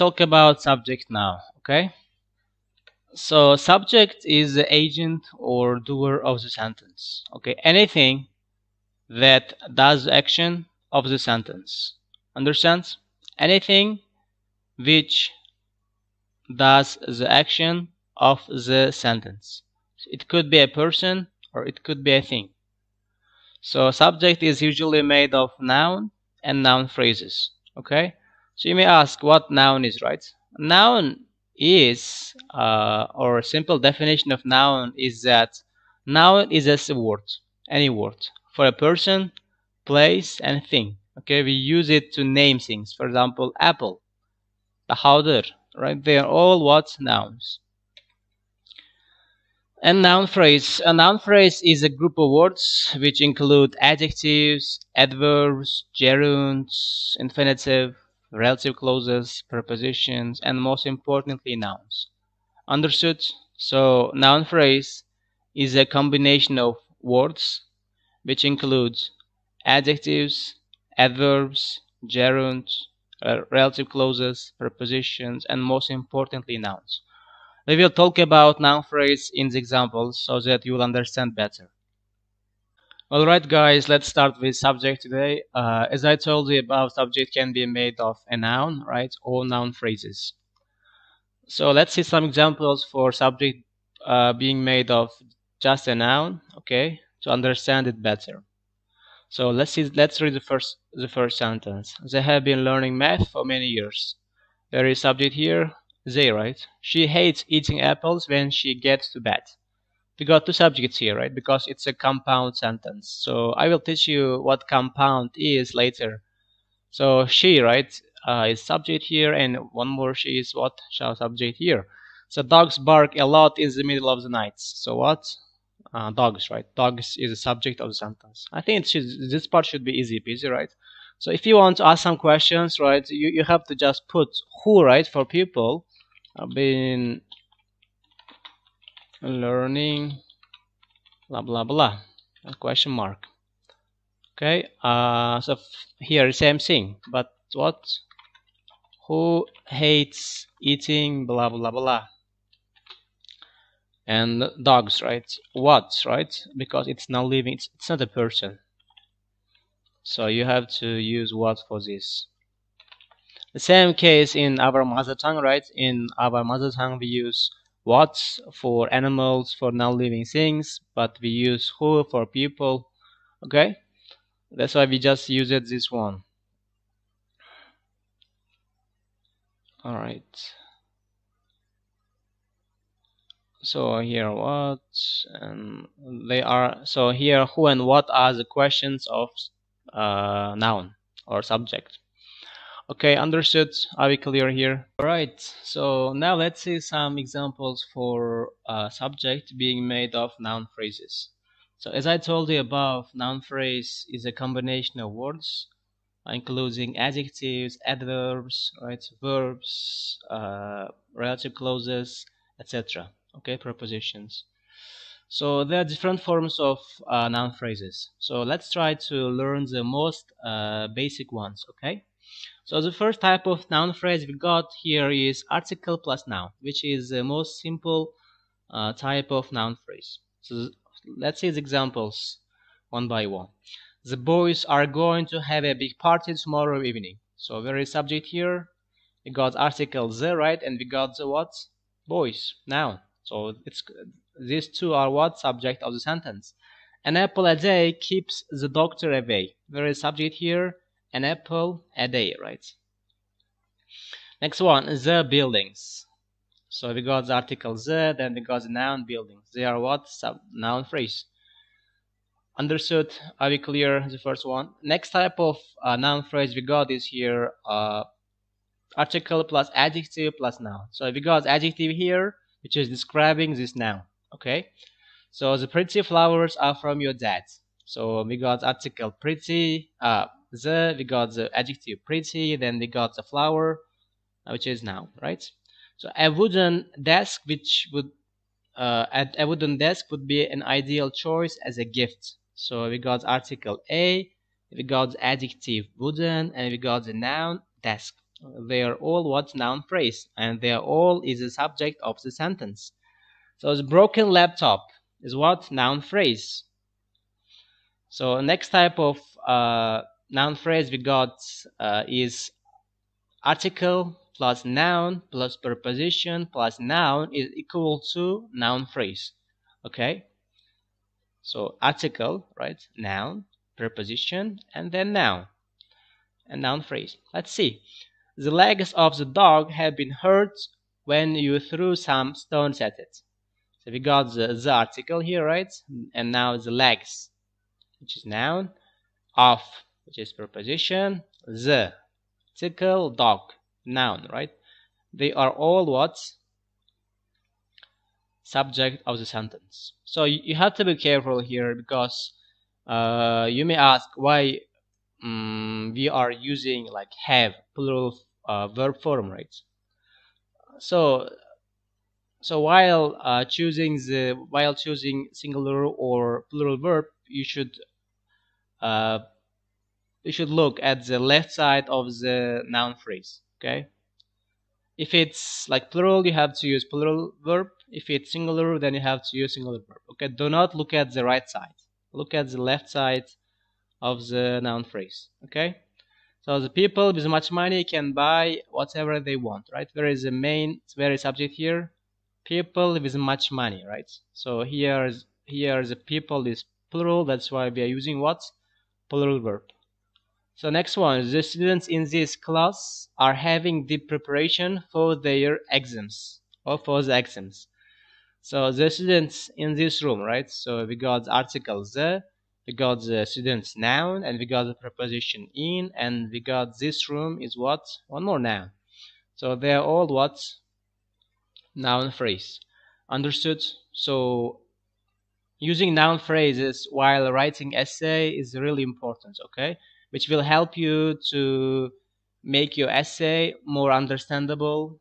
talk about subject now, okay? So subject is the agent or doer of the sentence, okay? Anything that does action of the sentence, understands? Anything which does the action of the sentence. It could be a person or it could be a thing. So subject is usually made of noun and noun phrases, okay? So you may ask what noun is, right? Noun is, or a simple definition of noun is that noun is a word, any word, for a person, place, and thing. Okay, we use it to name things. For example, apple, powder, right? They are all what? Nouns. And noun phrase. A noun phrase is a group of words which include adjectives, adverbs, gerunds, infinitive, relative clauses, prepositions, and most importantly, nouns. Understood? So, noun phrase is a combination of words which includes adjectives, adverbs, gerunds, relative clauses, prepositions, and most importantly, nouns. We will talk about noun phrase in the examples so that you will understand better. Alright guys, let's start with subject today. As I told you about, subject can be made of a noun, right, or noun phrases. So let's see some examples for subject being made of just a noun, okay, to understand it better. So let's read the first sentence. They have been learning math for many years. There is subject here, they, right? She hates eating apples when she gets to bed. We got two subjects here, right? Because it's a compound sentence. So I will teach you what compound is later. So she, right, is subject here, and one more she is what? Shall subject here. So dogs bark a lot in the middle of the night. So what? Dogs, right? Dogs is the subject of the sentence. I think this part should be easy peasy, right? So if you want to ask some questions, right, you have to just put who, right, for people have been learning blah blah blah a question mark, okay? So here same thing, but what? Who hates eating blah blah blah and dogs, right? What, right? Because it's not living, it's not a person, so you have to use what for this. The same case in our mother tongue, right? In our mother tongue we use what for animals, for non-living things, but we use who for people, okay? That's why we just use it this one. All right, so here what and they are. So here who and what are the questions of noun or subject. Okay, understood. Are we clear here? Alright, so now let's see some examples for subject being made of noun phrases. So as I told you above, noun phrase is a combination of words, including adjectives, adverbs, right, verbs, relative clauses, etc. Okay, prepositions. So there are different forms of noun phrases. So let's try to learn the most basic ones, okay? So the first type of noun phrase we got here is article plus noun, which is the most simple type of noun phrase. So let's see the examples one by one. The boys are going to have a big party tomorrow evening. So very subject here. We got article the, right, and we got the what? Boys, noun. So it's these two are what? Subject of the sentence. An apple a day keeps the doctor away. Very subject here. An apple a day, right? Next one, the buildings. So we got the article the, then we got the noun buildings. They are what? Noun phrase. Understood? Are we clear? The first one. Next type of noun phrase we got is here article plus adjective plus noun. So we got adjective here, which is describing this noun. Okay. So the pretty flowers are from your dad. So we got article pretty. The, we got the adjective pretty, then we got the flower, which is noun, right? So a wooden desk, which would a wooden desk would be an ideal choice as a gift. So we got article a, we got the adjective wooden, and we got the noun desk. They are all what? Noun phrase, and they are all is the subject of the sentence. So the broken laptop is what? Noun phrase. So next type of noun phrase we got is article plus noun plus preposition plus noun is equal to noun phrase. Okay, so article, right, noun, preposition, and then noun, and noun phrase. Let's see. The legs of the dog have been hurt when you threw some stones at it. So we got the article here, right? And now the legs, which is noun, of, which is preposition, the, article, dog, noun, right? They are all what? Subject of the sentence. So you have to be careful here, because you may ask why we are using like have, plural verb form, right? So while choosing singular or plural verb, you should look at the left side of the noun phrase. Okay, if it's like plural, you have to use plural verb. If it's singular, then you have to use singular verb. Okay, do not look at the right side. Look at the left side of the noun phrase. Okay, so the people with much money can buy whatever they want, right? Where is the main, where is subject here? People with much money, right? So here the people is plural. That's why we are using what? Plural verb. So next one, the students in this class are having deep preparation for their exams, or for the exams. So the students in this room, right? So we got the article the, we got the students noun, and we got the preposition in, and we got this room is what? One more noun. So they are all what? Noun phrase. Understood? So using noun phrases while writing essay is really important, okay? Which will help you to make your essay more understandable,